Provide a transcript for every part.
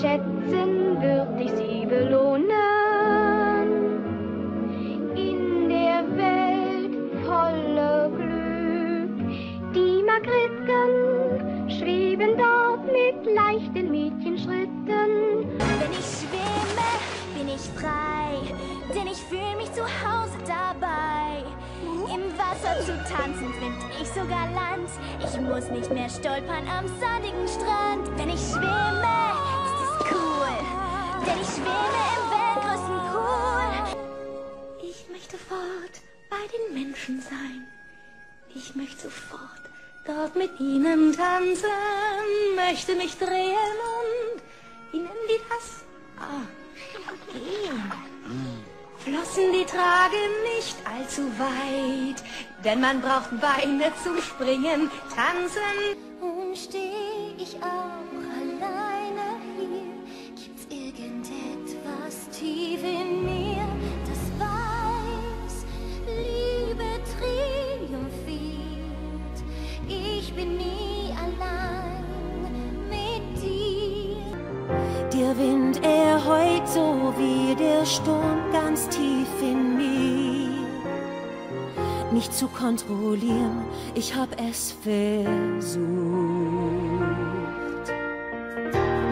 Schätzen wird dich sie belohnen. In der Welt voller Glück, die Magritken schweben dort mit leichten Mädchenschritten. Wenn ich schwimme, bin ich frei, denn ich fühle mich zu Hause dabei. Im Wasser zu tanzen, find ich sogar Land. Ich muss nicht mehr stolpern am sandigen Strand. Wenn ich schwimme, denn ich schwebe im weltgrößten Pool. Ich möchte fort bei den Menschen sein. Ich möchte sofort dort mit ihnen tanzen. Möchte mich drehen und ihnen die Tasse geben. Flossen, die tragen nicht allzu weit, denn man braucht Beine zum Springen, Tanzen. Und stehe ich auch allein. Tief in mir, das weiß, Liebe triumphiert. Ich bin nie allein mit dir. Der Wind erheult so wie der Sturm ganz tief in mir. Nicht zu kontrollieren, ich hab es versucht.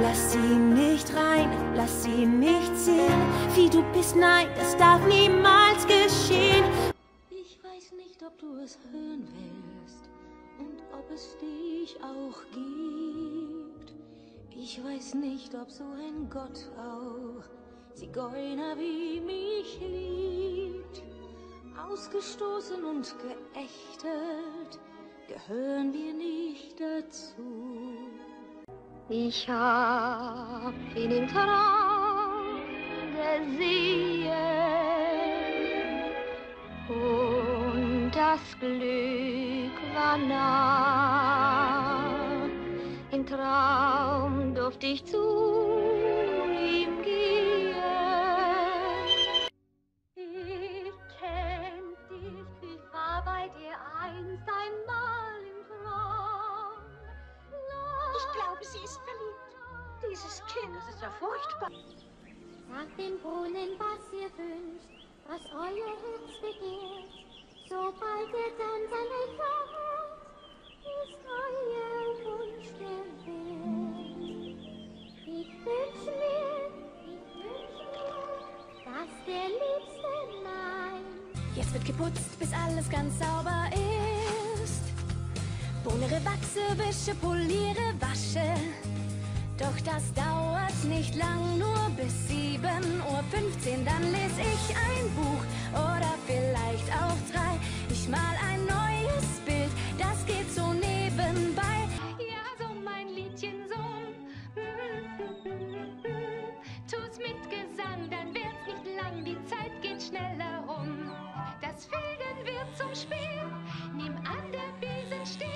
Lass sie nicht rein, lass sie nicht sehen, wie du bist, nein, das darf niemals geschehen. Ich weiß nicht, ob du es hören willst und ob es dich auch gibt. Ich weiß nicht, ob so ein Gott auch Zigeuner wie mich liebt. Ausgestoßen und geächtet, gehören wir nicht dazu. Ich hab in dem Traum gesehen und das Glück war nah. Im Traum durfte ich zu ihm gehen. Ich kenn dich, ich war bei dir einst einmal im Traum. Ich glaube, sie ist verliebt. Dieses Kind, das ist ja furchtbar. Fragt den Brunnen, was ihr wünscht, was euer Herz begehrt. Sobald der Tanz sein Echo hat, ist euer Wunsch gewährt. Ich wünsch mir, dass der Liebste meint. Jetzt wird geputzt, bis alles ganz sauber ist. Poliere, wachse, wische, poliere, wasche. Doch das dauert nicht lang, nur bis 7:15 Uhr. Dann lese ich ein Buch oder vielleicht auch 3. Ich mal ein neues Bild, das geht so nebenbei. Ja, so mein Liedchen, so. Tu's mit Gesang, dann wird's nicht lang, die Zeit geht schneller rum. Das Fegen wird zum Spiel, nimm an, der Besen still.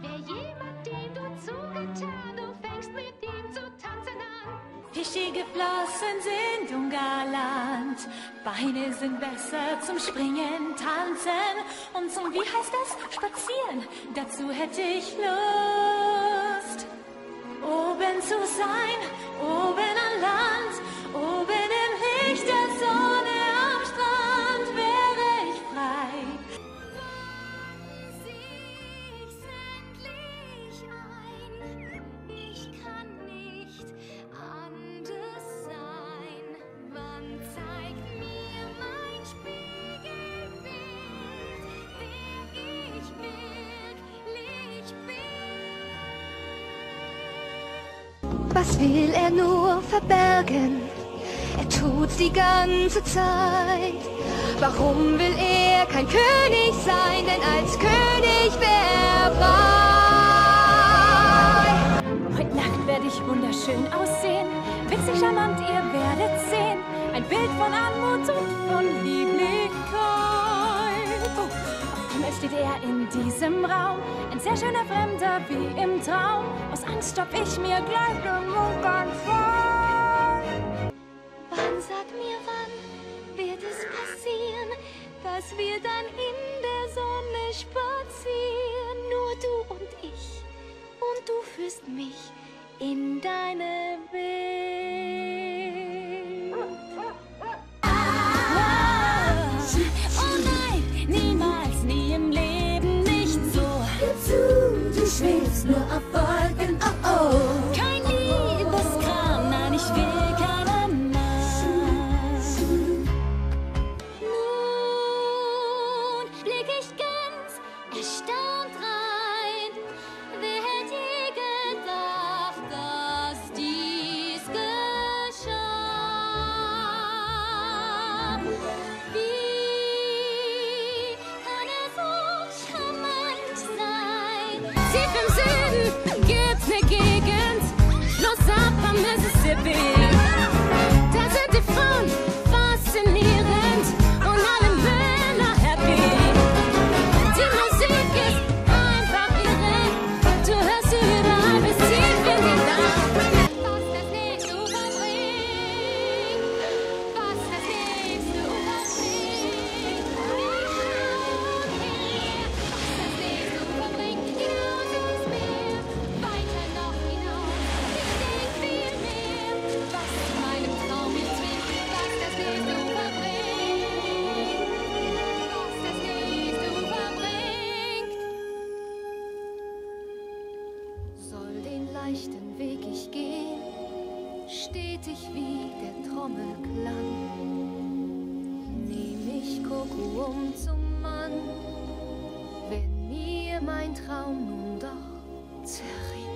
Wer jemand, dem du zugetan, du fängst mit ihm zu tanzen an. Fische geflossen sind ungalant, Beine sind besser zum Springen, Tanzen und zum, wie heißt das, Spazieren, dazu hätte ich Lust. Oben zu sein, oben an Land, oben im Licht der Sonne am Strand wäre ich frei. was will er nur verbergen? Er tut's die ganze Zeit. Warum will er kein König sein? Denn als König wäre er frei. Heute Nacht werde ich wunderschön aussehen. Witzig, charmant, ihr werdet sehen. Ein Bild von Anmut und von Lieblichkeit. Oh, auf einmal steht er in diesem Raum. Ein sehr schöner Fremder wie im Traum. Aus Angst stopp ich mir gleich den Mund an. Sag mir, wann wird es passieren, dass wir dann in der Sonne spazieren? Nur du und ich, und du führst mich in deine Welt. Oh nein, niemals, nie im Leben, nicht so. Gib zu, du schwebst nur auf Wolken, oh oh. Kein Liebeskram, nein, ich will keine. Wenn mir mein Traum nun doch zerrinnt.